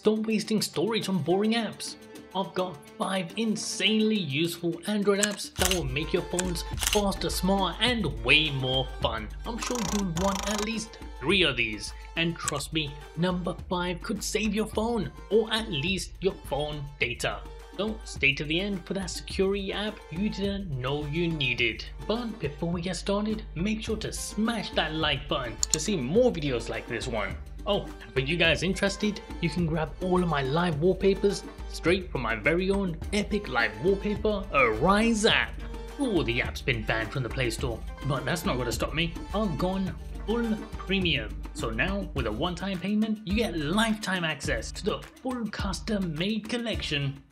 Stop wasting storage on boring apps. I've got 5 insanely useful Android apps that will make your phones faster, smarter and way more fun. I'm sure you want at least 3 of these, and trust me, number 5 could save your phone, or at least your phone data. So stay to the end for that security app you didn't know you needed. But before we get started, make sure to smash that like button to see more videos like this one. Oh, but you guys interested? You can grab all of my live wallpapers straight from my very own Epic Live Wallpaper Arise app. Oh, the app's been banned from the Play Store, but that's not gonna stop me. I've gone full premium. So now, with a one-time payment, you get lifetime access to the full custom-made collection.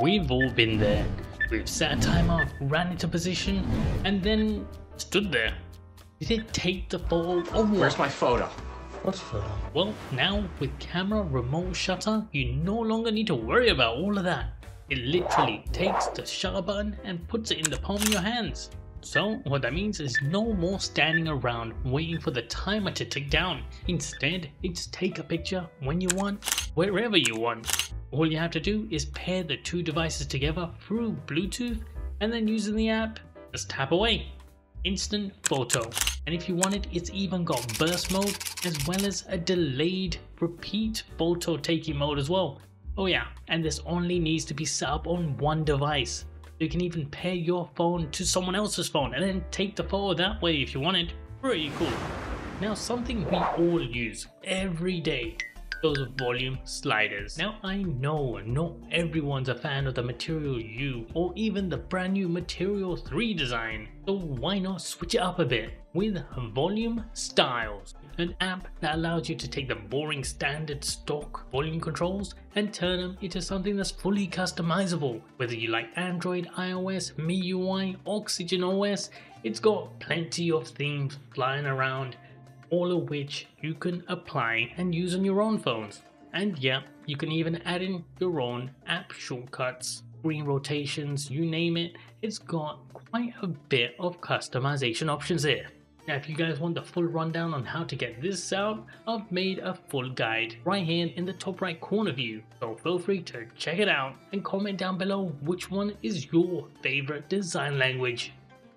We've all been there. We've sat a timer, ran into position, and then stood there. Did it take the photo? Oh, where's my photo? What's photo? Well, now with camera remote shutter, you no longer need to worry about all of that. It literally takes the shutter button and puts it in the palm of your hands. So what that means is no more standing around waiting for the timer to tick down. Instead, it's take a picture when you want, wherever you want. All you have to do is pair the two devices together through Bluetooth, and then using the app, just tap away. Instant photo. And if you want it, it's even got burst mode as well as a delayed repeat photo taking mode as well. Oh yeah, and this only needs to be set up on one device. You can even pair your phone to someone else's phone and then take the photo that way if you wanted. Pretty cool. Now, something we all use every day, those volume sliders. Now I know not everyone's a fan of the Material U or even the brand new Material 3 design, so why not switch it up a bit with Volume Styles, an app that allows you to take the boring standard stock volume controls and turn them into something that's fully customizable. Whether you like Android, iOS, MIUI, Oxygen OS, it's got plenty of themes flying around, all of which you can apply and use on your own phones. And yeah, you can even add in your own app shortcuts, screen rotations, you name it. It's got quite a bit of customization options here. Now, if you guys want the full rundown on how to get this out, I've made a full guide right here in the top right corner view. So feel free to check it out and comment down below which one is your favorite design language.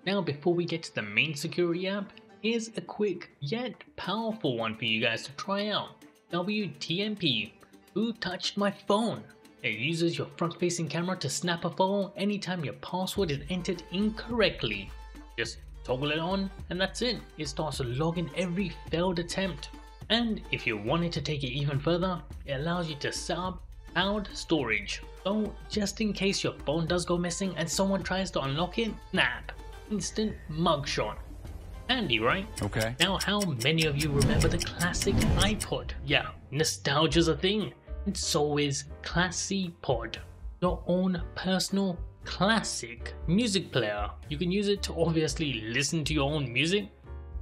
Now, before we get to the main security app, here's a quick yet powerful one for you guys to try out. WTMP, Who Touched My Phone? It uses your front-facing camera to snap a photo anytime your password is entered incorrectly. Just toggle it on and that's it. It starts logging every failed attempt. And if you wanted to take it even further, it allows you to set up cloud storage. So just in case your phone does go missing and someone tries to unlock it, snap. Instant mugshot. Handy, right? Okay. Now, how many of you remember the classic iPod? Yeah, nostalgia's a thing. And so is Classipod, your own personal classic music player. You can use it to obviously listen to your own music,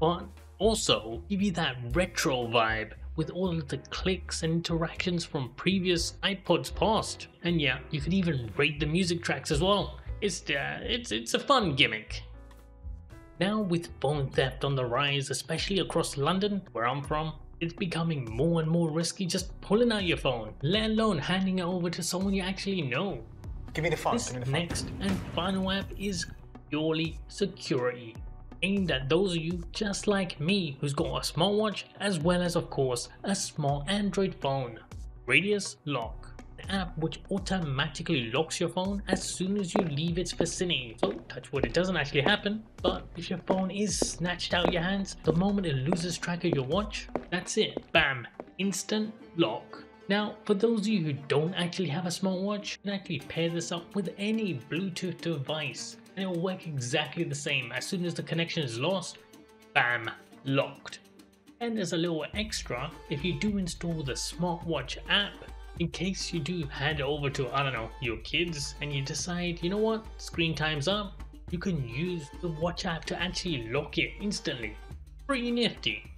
but also give you that retro vibe with all of the clicks and interactions from previous iPods past. And yeah, you can even rate the music tracks as well. It's a fun gimmick. Now, with phone theft on the rise, especially across London, where I'm from, it's becoming more and more risky just pulling out your phone, let alone handing it over to someone you actually know. Give me the phone. This next and final app is purely security, aimed at those of you just like me who's got a smartwatch as well as, of course, a smart Android phone. Radius Lock. App which automatically locks your phone as soon as you leave its vicinity. So touch wood, it doesn't actually happen, but if your phone is snatched out of your hands, the moment it loses track of your watch, that's it. Bam, instant lock. Now, for those of you who don't actually have a smartwatch, you can actually pair this up with any Bluetooth device and it will work exactly the same. As soon as the connection is lost, bam, locked. And as a little extra, if you do install the smartwatch app, in case you do hand over to, I don't know, your kids and you decide, you know what, screen time's up, you can use the watch app to actually lock it instantly. Pretty nifty.